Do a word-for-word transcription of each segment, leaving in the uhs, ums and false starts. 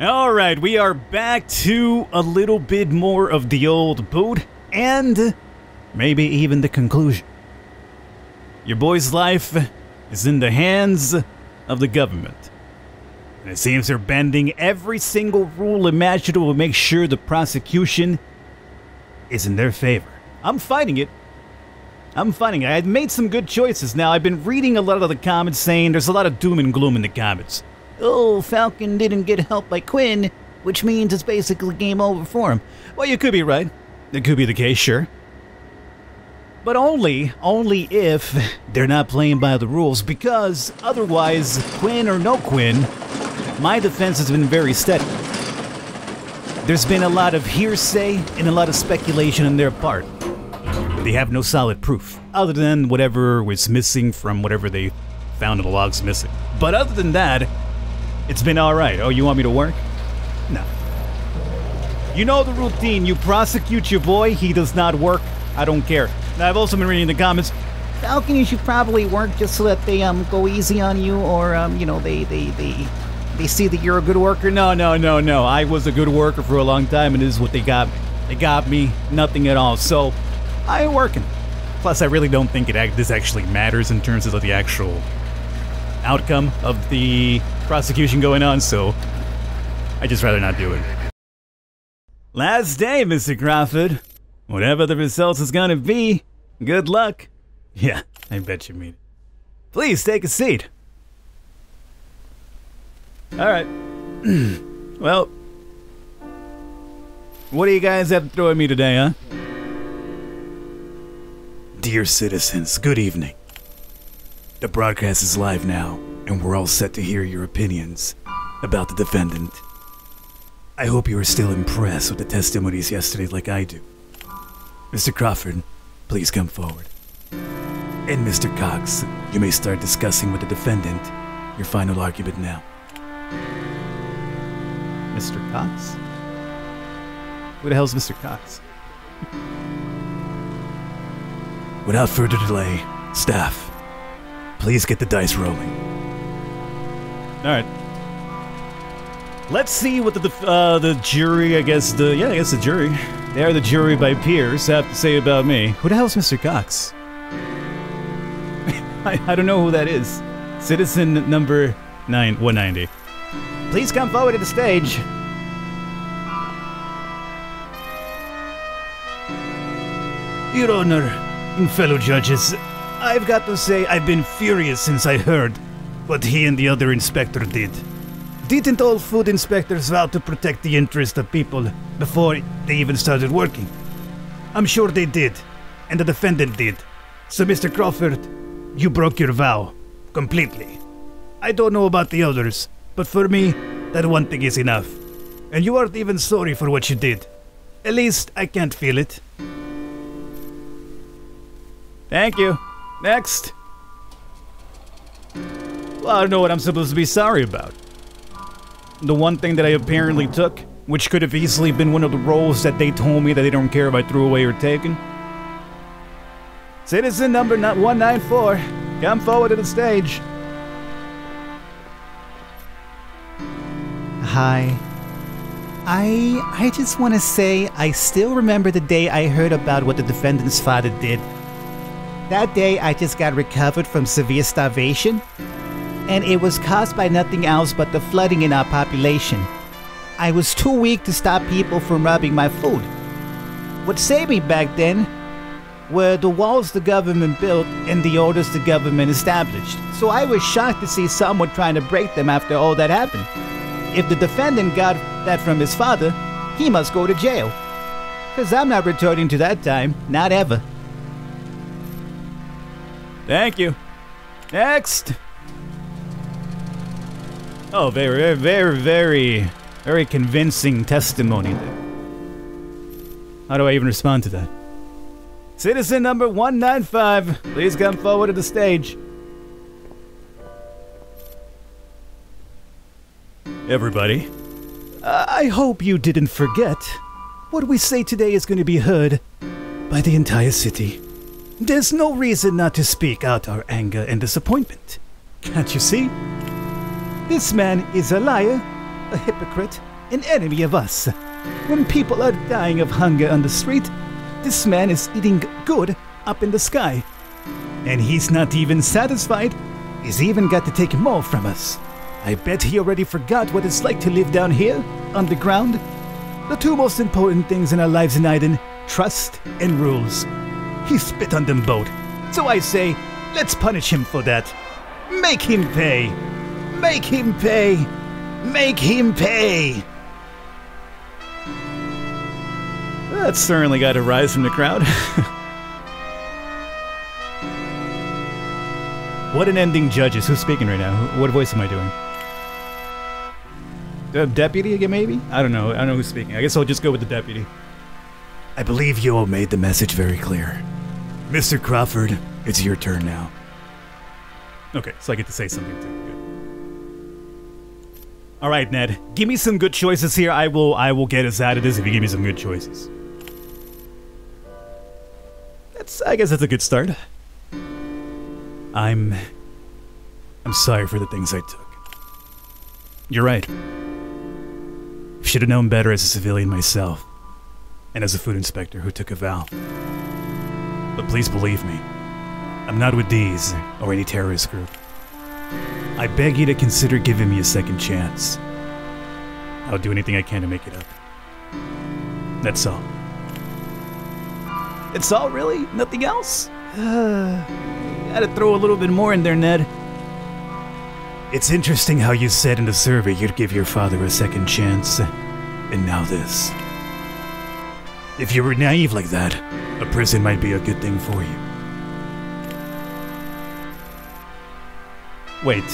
Alright, we are back to a little bit more of the old boot, and maybe even the conclusion. Your boy's life is in the hands of the government. And it seems they're bending every single rule imaginable to make sure the prosecution is in their favor. I'm fighting it. I'm fighting it. I've made some good choices now. I've been reading a lot of the comments saying there's a lot of doom and gloom in the comments. Oh, Falcon didn't get help by Quinn, which means it's basically game over for him. Well, you could be right. That could be the case, sure. But only, only if they're not playing by the rules, because otherwise, Quinn or no Quinn, my defense has been very steady. There's been a lot of hearsay and a lot of speculation on their part. They have no solid proof, other than whatever was missing from whatever they found in the logs missing. But other than that, it's been alright. Oh, you want me to work? No. You know the routine. You prosecute your boy, he does not work. I don't care. Now, I've also been reading the comments. Falcon, you should probably work just so that they um go easy on you, or, um you know, they, they, they, they see that you're a good worker. No, no, no, no. I was a good worker for a long time, and this is what they got me. They got me nothing at all. So, I ain't working. Plus, I really don't think it this actually matters in terms of the actual outcome of the prosecution going on, so I just rather not do it. Last day, Mister Crawford. Whatever the results is gonna be, good luck. Yeah, I bet you mean it. Please take a seat. Alright. Well, what do you guys have to throw at me today, huh? Dear citizens, good evening. The broadcast is live now, and we're all set to hear your opinions about the defendant. I hope you are still impressed with the testimonies yesterday like I do. Mister Crawford, please come forward. And Mister Cox, you may start discussing with the defendant your final argument now. Mister Cox? Who the hell's Mister Cox? Without further delay, staff, please get the dice rolling. Alright. Let's see what the uh, the jury, I guess the, yeah, I guess the jury. They are the jury by peers, have to say about me. Who the hell's Mister Cox? I, I don't know who that is. Citizen number nine one ninety. Please come forward to the stage. Your Honor and fellow judges, I've got to say I've been furious since I heard what he and the other inspector did. Didn't all food inspectors vow to protect the interests of people before they even started working? I'm sure they did, and the defendant did. So Mister Crawford, you broke your vow, completely. I don't know about the others, but for me, that one thing is enough. And you aren't even sorry for what you did. At least, I can't feel it. Thank you. Next. Well, I don't know what I'm supposed to be sorry about. The one thing that I apparently took, which could have easily been one of the roles that they told me that they don't care if I threw away or taken. Citizen number one ninety-four, come forward to the stage. Hi. I... I just want to say I still remember the day I heard about what the defendant's father did. That day, I just got recovered from severe starvation, and it was caused by nothing else but the flooding in our population. I was too weak to stop people from robbing my food. What saved me back then were the walls the government built and the orders the government established. So I was shocked to see someone trying to break them after all that happened. If the defendant got that from his father, he must go to jail. 'Cause I'm not returning to that time, not ever. Thank you. Next. Oh, very, very, very, very convincing testimony there. How do I even respond to that? Citizen number one ninety-five, please come forward to the stage. Everybody, I hope you didn't forget. What we say today is going to be heard by the entire city. There's no reason not to speak out our anger and disappointment. Can't you see? This man is a liar, a hypocrite, an enemy of us. When people are dying of hunger on the street, this man is eating good up in the sky. And he's not even satisfied. He's even got to take more from us. I bet he already forgot what it's like to live down here, on the ground. The two most important things in our lives in Eden, trust and rules. He spit on them both. So I say, let's punish him for that. Make him pay. Make him pay. Make him pay. That certainly got a rise from the crowd. What an ending, judges. Who's speaking right now? What voice am I doing? The deputy again, maybe? I don't know. I don't know who's speaking. I guess I'll just go with the deputy. I believe you all made the message very clear. Mister Crawford, it's your turn now. Okay, so I get to say something too. Good. All right, Ned. Give me some good choices here. I will. I will get us out of this if you give me some good choices. That's. I guess that's a good start. I'm. I'm sorry for the things I took. You're right. Should have known better as a civilian myself, and as a food inspector who took a vow. But please believe me, I'm not with these or any terrorist group. I beg you to consider giving me a second chance. I'll do anything I can to make it up. That's all. That's all, really? Nothing else? Uh, gotta throw a little bit more in there, Ned. It's interesting how you said in the survey you'd give your father a second chance, and now this. If you were naive like that, a prison might be a good thing for you. Wait.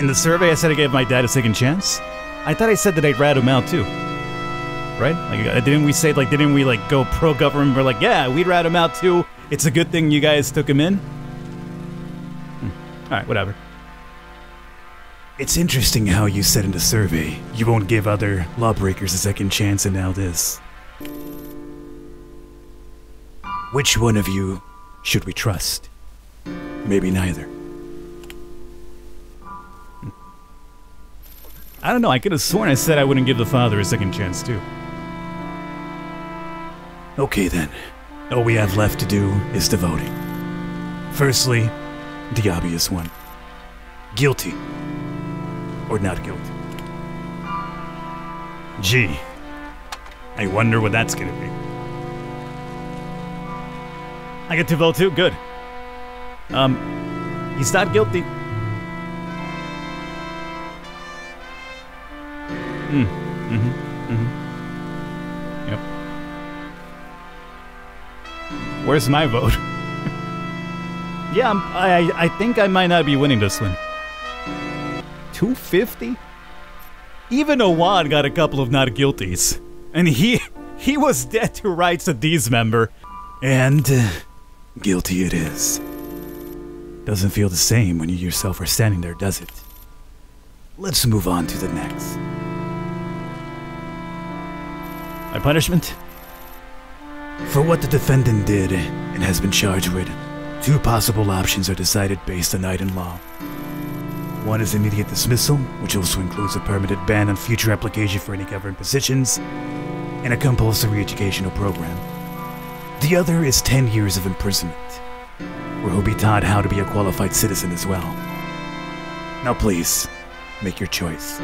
In the survey I said I gave my dad a second chance? I thought I said that I'd rat him out too. Right? Like, didn't we say, like, didn't we, like, go pro-government? We're like, yeah, we'd rat him out too. It's a good thing you guys took him in. Alright, whatever. It's interesting how you said in the survey you won't give other lawbreakers a second chance, and now this. Which one of you should we trust? Maybe neither. I don't know, I could have sworn I said I wouldn't give the father a second chance too. Okay then. All we have left to do is the voting. Firstly, the obvious one. Guilty. Or not guilty. Gee. I wonder what that's gonna be. I get to vote too? Good. Um, he's not guilty. Mm. Mm-hmm. Mm-hmm. Yep. Where's my vote? Yeah, I'm, I I think I might not be winning this one. two fifty? Even Awad got a couple of not guilties. And he he was dead to rights of these member. And uh, guilty it is. Doesn't feel the same when you yourself are standing there, does it? Let's move on to the next. My punishment? For what the defendant did and has been charged with, two possible options are decided based on Eden law. One is immediate dismissal, which also includes a permanent ban on future application for any government positions, and a compulsory educational program. The other is ten years of imprisonment, where he'll be taught how to be a qualified citizen as well. Now please, make your choice.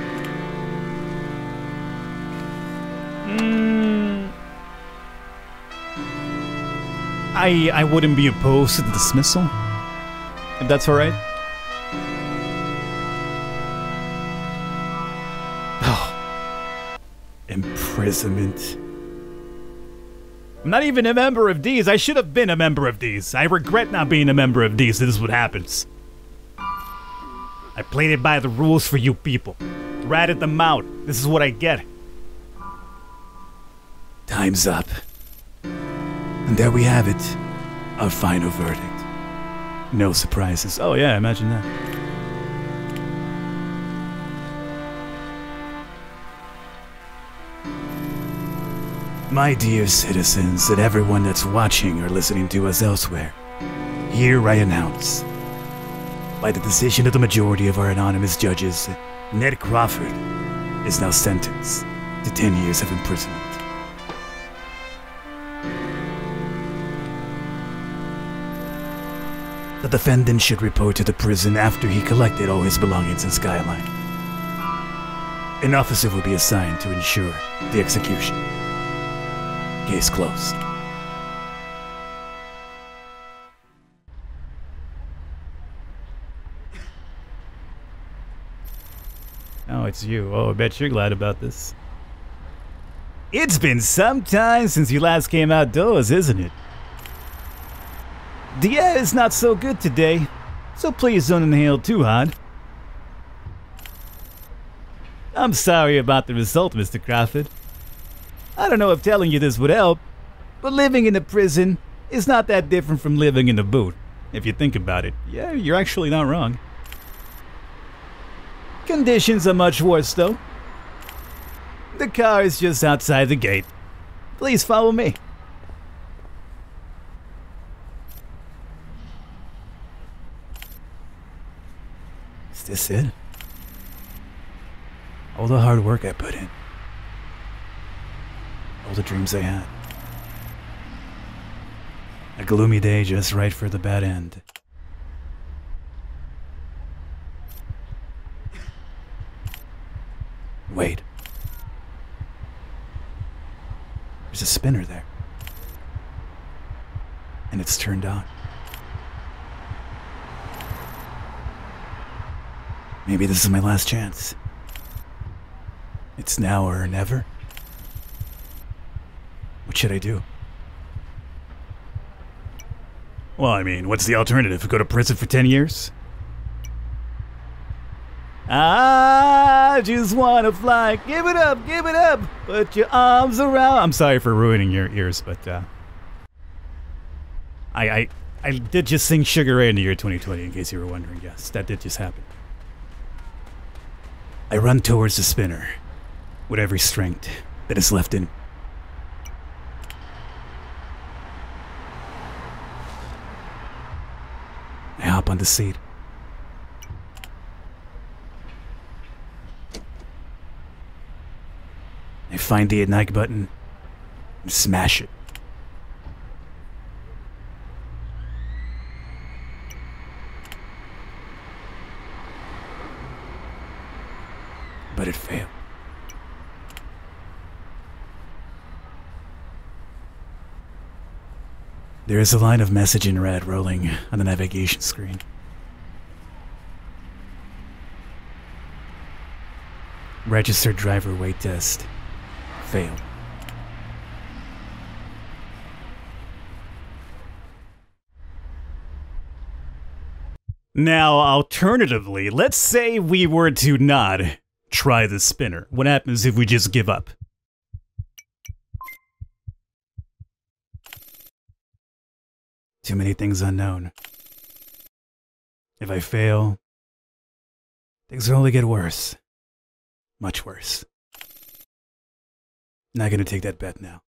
Mm. I, I wouldn't be opposed to the dismissal, if that's alright. Oh. Imprisonment. I'm not even a member of these. I should have been a member of these. I regret not being a member of these. This is what happens. I played it by the rules for you people. Ratted them out. This is what I get. Time's up. And there we have it, our final verdict. No surprises. Oh yeah, imagine that. My dear citizens and everyone that's watching or listening to us elsewhere, here I announce, by the decision of the majority of our anonymous judges, Ned Crawford is now sentenced to ten years of imprisonment. The defendant should report to the prison after he collected all his belongings in Skyline. An officer will be assigned to ensure the execution. Case closed. Oh, it's you. Oh, I bet you're glad about this. It's been some time since you last came outdoors, isn't it? The air is not so good today, so please don't inhale too hard. I'm sorry about the result, Mister Crawford. I don't know if telling you this would help, but living in a prison is not that different from living in a boot, if you think about it. Yeah, you're actually not wrong. Conditions are much worse, though. The car is just outside the gate. Please follow me. Is this it? All the hard work I put in. All the dreams I had. A gloomy day just right for the bad end. Wait. There's a spinner there. And it's turned on. Maybe this is my last chance. It's now or never. What should I do? Well, I mean, what's the alternative? Go to prison for ten years? I just wanna fly. Give it up, give it up. Put your arms around. I'm sorry for ruining your ears, but uh, I, I, I did just sing Sugar Ray in the year twenty twenty, in case you were wondering. Yes, that did just happen. I run towards the spinner, with every strength that is left in. I hop on the seat. I find the ignite button and smash it. But it failed. There is a line of message in red rolling on the navigation screen. Registered driver weight test. Failed. Now, alternatively, let's say we were to not try the spinner. What happens if we just give up? Too many things unknown. If I fail, things will only get worse. Much worse. Not gonna take that bet now.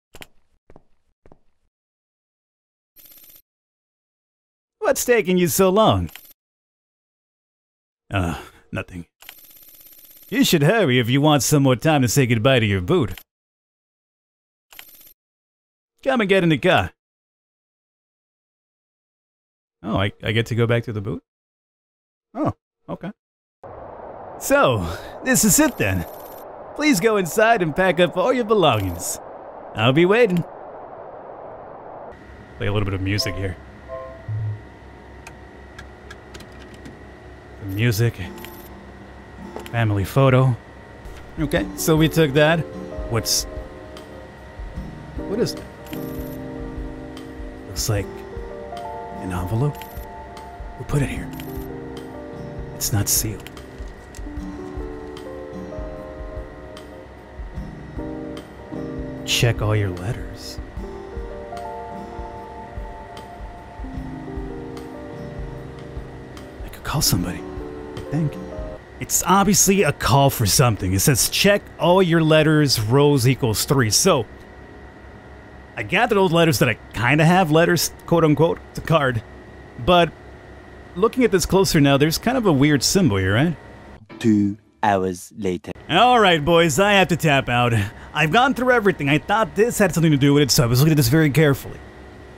What's taking you so long? Uh, nothing. You should hurry if you want some more time to say goodbye to your boot. Come and get in the car. Oh, I, I get to go back to the boot? Oh, okay. So, this is it then. Please go inside and pack up all your belongings. I'll be waiting. Play a little bit of music here. The music. Family photo. Okay, so we took that. What's... What is that? Looks like an envelope. We'll put it here. It's not sealed. Check all your letters. I could call somebody, I think. It's obviously a call for something. It says, check all your letters, rows equals three. So, I gathered old letters that I kind of have, letters, quote unquote, the card. But, looking at this closer now, there's kind of a weird symbol here, right? Two, hours later. Alright boys, I have to tap out. I've gone through everything. I thought this had something to do with it, so I was looking at this very carefully.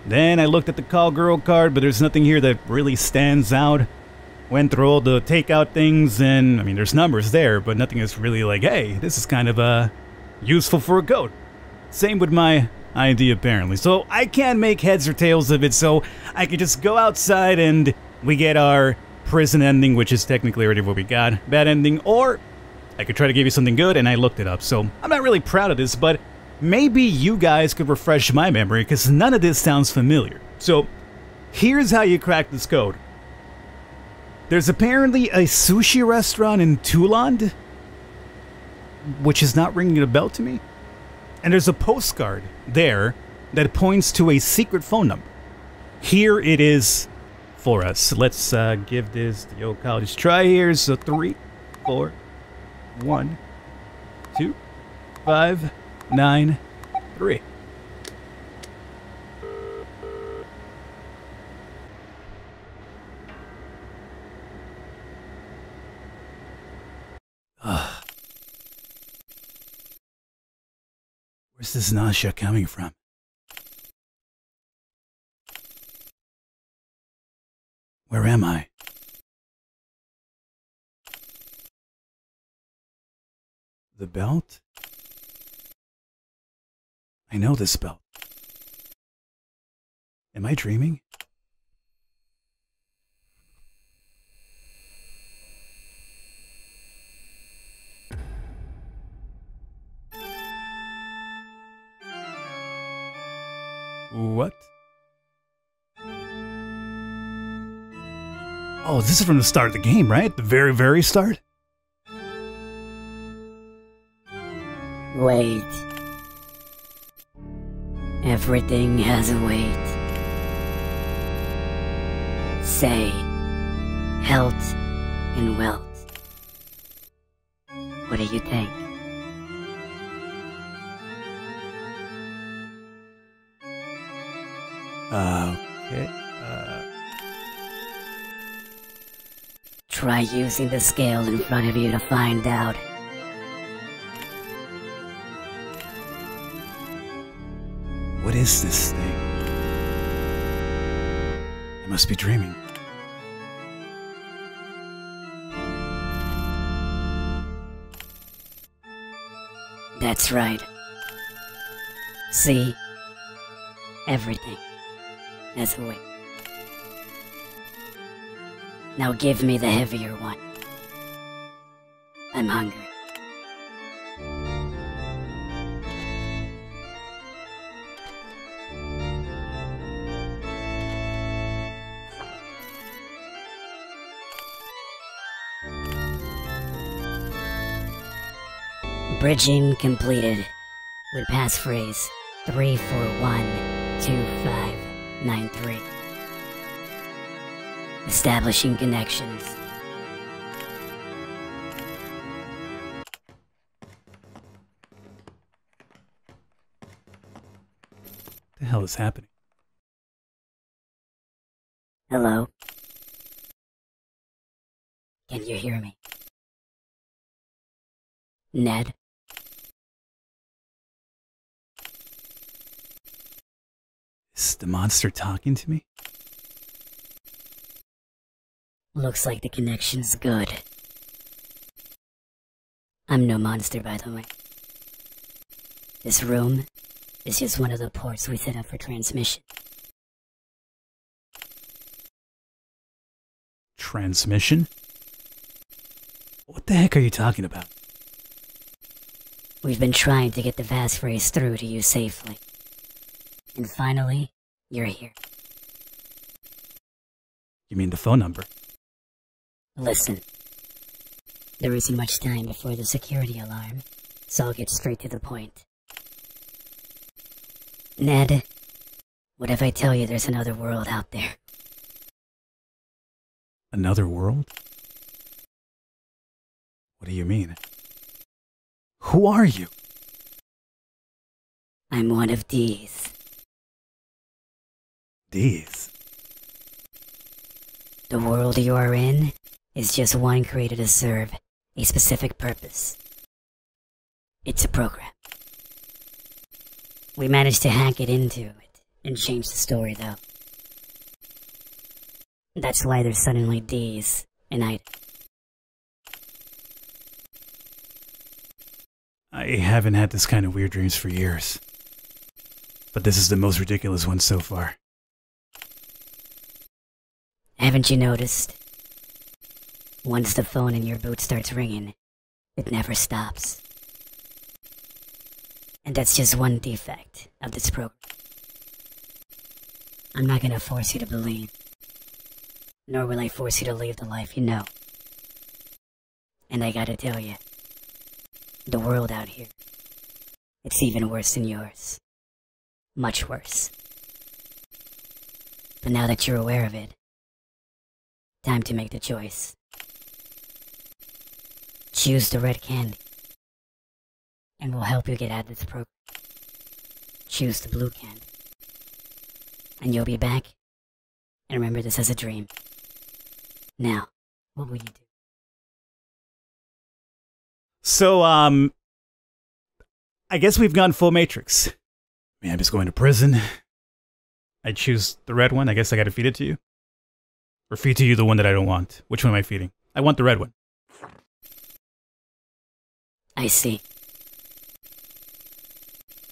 Then I looked at the call girl card, but there's nothing here that really stands out. Went through all the takeout things, and I mean, there's numbers there, but nothing is really like, hey, this is kind of uh, useful for a goat. Same with my I D apparently. So I can't make heads or tails of it, so I could just go outside and we get our prison ending, which is technically already what we got. Bad ending, or I could try to give you something good, and I looked it up. So I'm not really proud of this, but maybe you guys could refresh my memory, because none of this sounds familiar. So here's how you crack this code. There's apparently a sushi restaurant in Tuland, which is not ringing a bell to me. And there's a postcard there that points to a secret phone number. Here it is for us. Let's uh, give this the old college try here. So three, four, one, two, five, nine, three. Ugh. Where's this nausea coming from? Where am I? The belt? I know this belt. Am I dreaming? What? Oh, this is from the start of the game, right? The very, very start? Wait. Everything has a weight. Say, health and wealth. What do you think? Uh, okay, uh... Try using the scale in front of you to find out. What is this thing? I must be dreaming. That's right. See? Everything has a weight. Now give me the heavier one. I'm hungry. Bridging completed. With passphrase three four one two five nine three. Establishing connections. What the hell is happening? Hello? Can you hear me? Ned? Is the monster talking to me? Looks like the connection's good. I'm no monster, by the way. This room is just one of the ports we set up for transmission. Transmission? What the heck are you talking about? We've been trying to get the passphrase through to you safely. And finally, you're here. You mean the phone number? Listen. There isn't much time before the security alarm, so I'll get straight to the point. Ned, what if I tell you there's another world out there? Another world? What do you mean? Who are you? I'm one of these. These? The world you are in is just one created to serve a specific purpose. It's a program. We managed to hack it into it and change the story, though. That's why there's suddenly D's and I... I haven't had this kind of weird dreams for years. But this is the most ridiculous one so far. Haven't you noticed? Once the phone in your boot starts ringing, it never stops. And that's just one defect of this program. I'm not gonna force you to believe. Nor will I force you to leave the life you know. And I gotta tell you, the world out here, it's even worse than yours. Much worse. But now that you're aware of it, time to make the choice. Choose the red candy, and we'll help you get out of this program. Choose the blue candy, and you'll be back, and remember this as a dream. Now, what will you do? So, um, I guess we've gone full Matrix. Man, I'm just going to prison. I choose the red one. I guess I gotta feed it to you. Or feed to you the one that I don't want. Which one am I feeding? I want the red one. I see.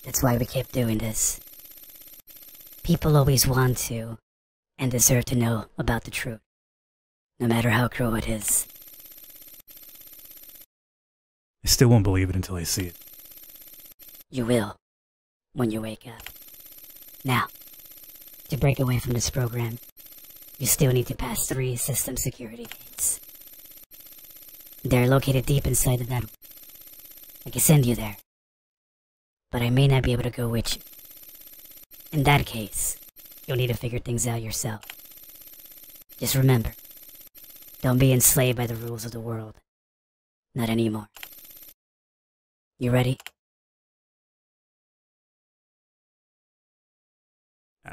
That's why we kept doing this. People always want to, and deserve to know about the truth. No matter how cruel it is. I still won't believe it until I see it. You will. When you wake up. Now, to break away from this program, you still need to pass three system security gates. They're located deep inside the network. I can send you there, but I may not be able to go with you. In that case, you'll need to figure things out yourself. Just remember, don't be enslaved by the rules of the world. Not anymore. You ready?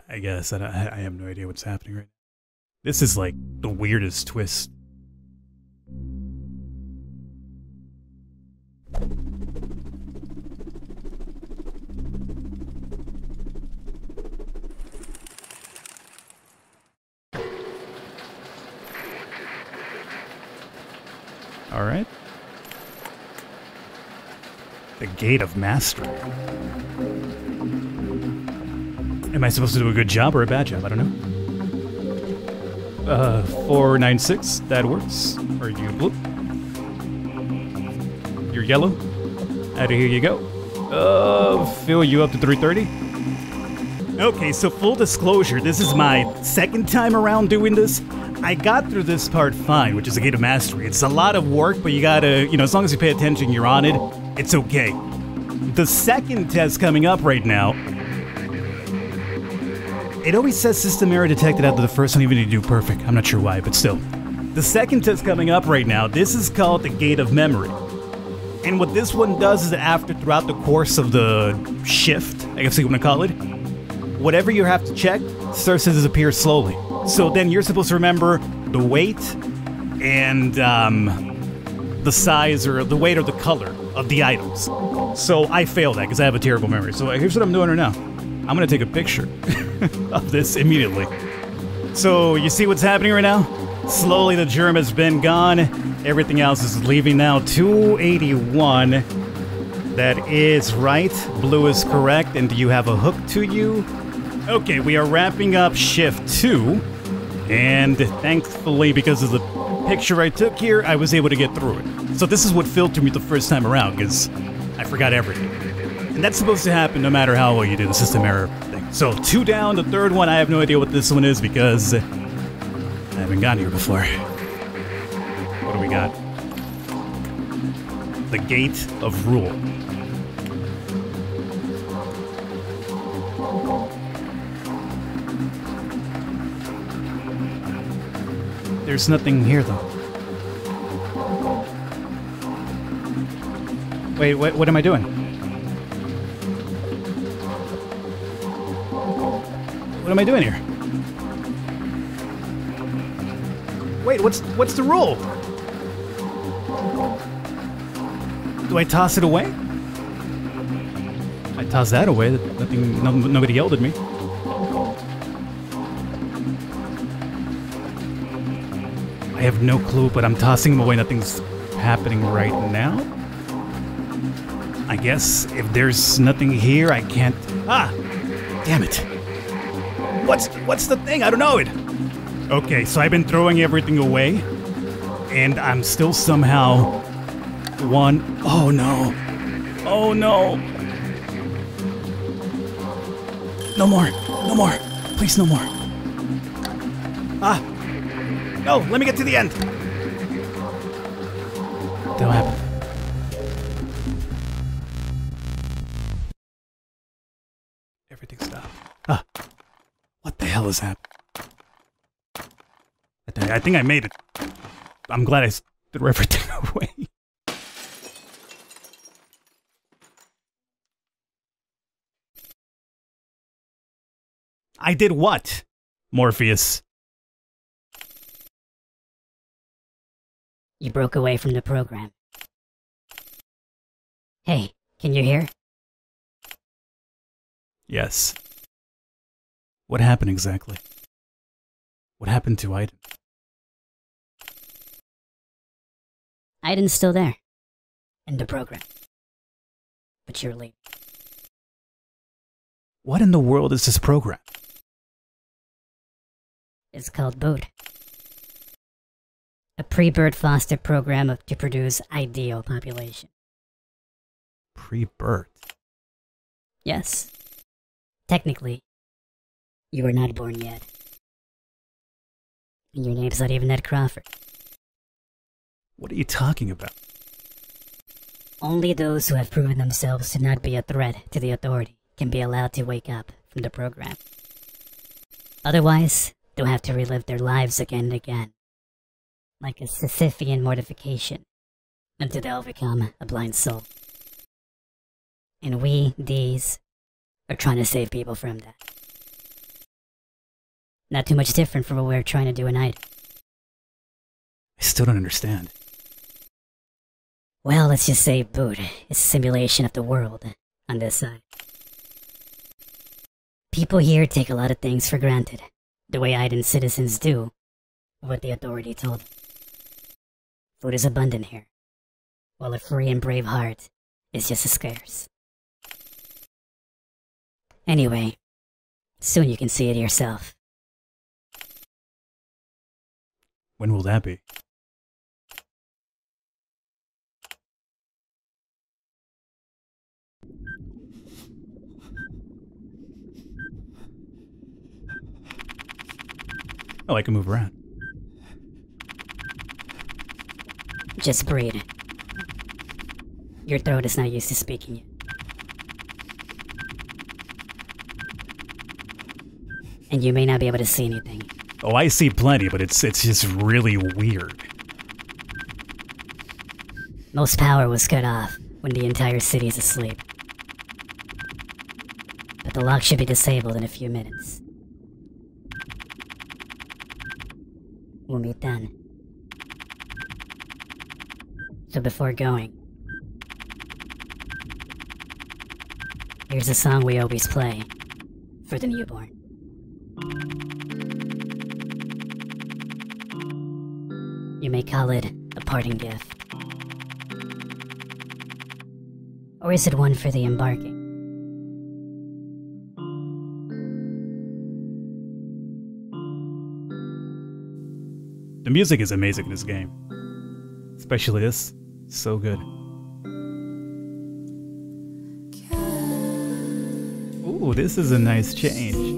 I guess. I, don't, I have no idea what's happening right now. This is like the weirdest twist. All right. The Gate of Mastery. Am I supposed to do a good job or a bad job? I don't know. Uh, four nine six, that works. Are you blue? You're yellow. Out of here you go. Uh, fill you up to three thirty. Okay, so full disclosure, this is my second time around doing this. I got through this part fine, which is the Gate of Mastery. It's a lot of work, but you gotta, you know, as long as you pay attention, you're on it. It's okay. The second test coming up right now, it always says system error detected after the first one, even if you do perfect. I'm not sure why, but still. The second test coming up right now, this is called the Gate of Memory. And what this one does is that after, throughout the course of the shift, I guess you want to call it, whatever you have to check starts to disappear slowly. So then you're supposed to remember the weight and um, the size or the weight or the color of the items. So I failed that because I have a terrible memory. So here's what I'm doing right now. I'm going to take a picture of this immediately. So you see what's happening right now? Slowly the germ has been gone. Everything else is leaving now. two eighty-one. That is right. Blue is correct. And do you have a hook to you? Okay, we are wrapping up shift two. And thankfully, because of the picture I took here, I was able to get through it. So this is what filtered me the first time around, because I forgot everything. And that's supposed to happen no matter how well you do the system error. So, two down, the third one, I have no idea what this one is because I haven't gotten here before. What do we got? The Gate of Rule. There's nothing here, though. Wait, what, what am I doing? What am I doing here? Wait, what's what's the rule? do I toss it away? I toss that away. Nothing. No, nobody yelled at me. I have no clue, but I'm tossing them away. Nothing's happening right now. I guess if there's nothing here, I can't. Ah, damn it! What's what's the thing? I don't know it. Okay, so I've been throwing everything away, and I'm still somehow one. Oh no! Oh no! No more! No more! Please, no more! Ah! No! Let me get to the end! That'll happen. Everything stopped. Ah! What the hell is happening? I think I made it. I'm glad I threw everything away. I did what, Morpheus? You broke away from the program. Hey, can you hear? Yes. What happened exactly? What happened to Eden? Iden's still there. In the program. But you're late. What in the world is this program? It's called BOOT. A pre-birth foster program of, to produce ideal population. Pre-birth? Yes. Technically, you were not born yet. And your name's not even Ned Crawford. What are you talking about? Only those who have proven themselves to not be a threat to the authority can be allowed to wake up from the program. Otherwise, they'll have to relive their lives again and again, like a Sisyphean mortification, until they'll become a blind soul. And we, these, are trying to save people from that. Not too much different from what we're trying to do in Eden. I still don't understand. Well, let's just say BOOT is a simulation of the world on this side. People here take a lot of things for granted, the way Eden citizens do, what the authority told them. Food is abundant here, while a free and brave heart is just as scarce. Anyway, soon you can see it yourself. When will that be? Oh, I can move around. Just breathe. Your throat is not used to speaking yet. And you may not be able to see anything. Oh, I see plenty, but it's it's just really weird. Most power was cut off when the entire city is asleep. But the lock should be disabled in a few minutes. We'll meet then. So before going, here's a song we always play for the newborn. You may call it a parting gift. Or is it one for the embarking? The music is amazing in this game. Especially this. So good. Ooh, this is a nice change. Sure.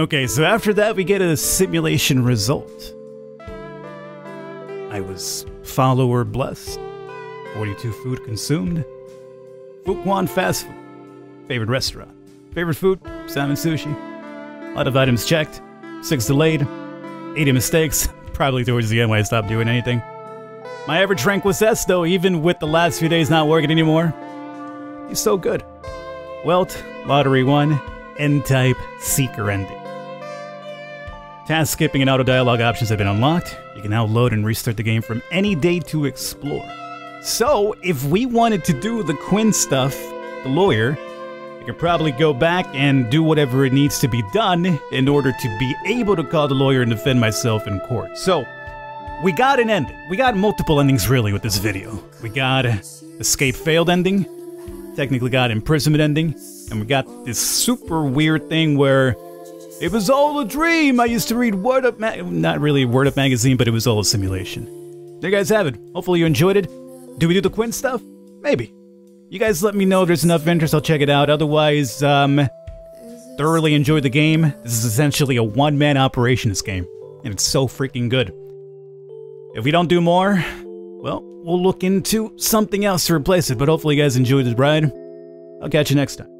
Okay, so after that we get a simulation result. I was follower blessed. forty-two food consumed. Fuquan fast food. Favorite restaurant. Favorite food, salmon sushi. A lot of items checked. Six delayed. eighty mistakes. Probably towards the end when I stopped doing anything. My average rank was S though, even with the last few days not working anymore. He's so good. Welt, Lottery one, N-Type, Seeker Ending. Task skipping and auto dialogue options have been unlocked. You can now load and restart the game from any day to explore. So, if we wanted to do the Quinn stuff, the lawyer, we could probably go back and do whatever it needs to be done in order to be able to call the lawyer and defend myself in court. So, we got an ending. We got multiple endings, really, with this video. We got escape failed ending, technically got imprisonment ending, and we got this super weird thing where it was all a dream. I used to read Word Up, ma not really Word Up magazine, but it was all a simulation. There you guys have it. Hopefully you enjoyed it. Do we do the Quinn stuff? Maybe. You guys let me know if there's enough interest, I'll check it out. Otherwise, um, thoroughly enjoyed the game. This is essentially a one-man operation, this game, and it's so freaking good. If we don't do more, well, we'll look into something else to replace it, but hopefully you guys enjoyed this ride. I'll catch you next time.